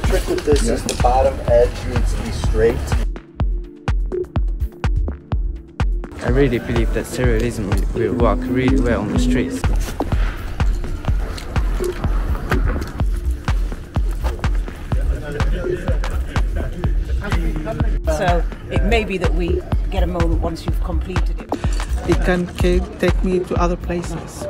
the trick with this is the bottom edge needs to be straight. I really believe that surrealism will work really well on the streets. So it may be that we get a moment once you've completed it. It can take me to other places.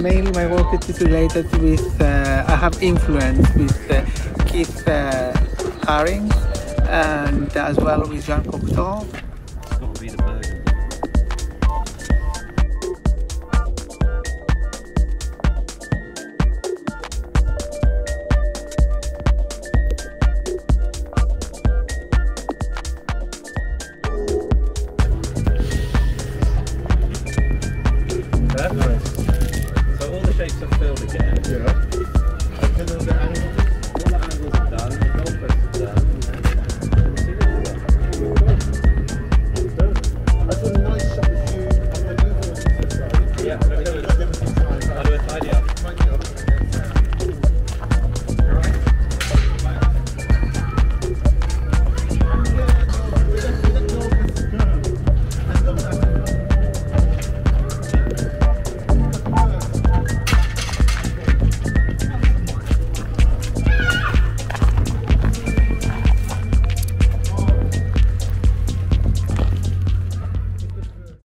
Mainly my work is related with, I have influence with Keith Haring and as well with Jean Cocteau. It's got to be the burden. That's right.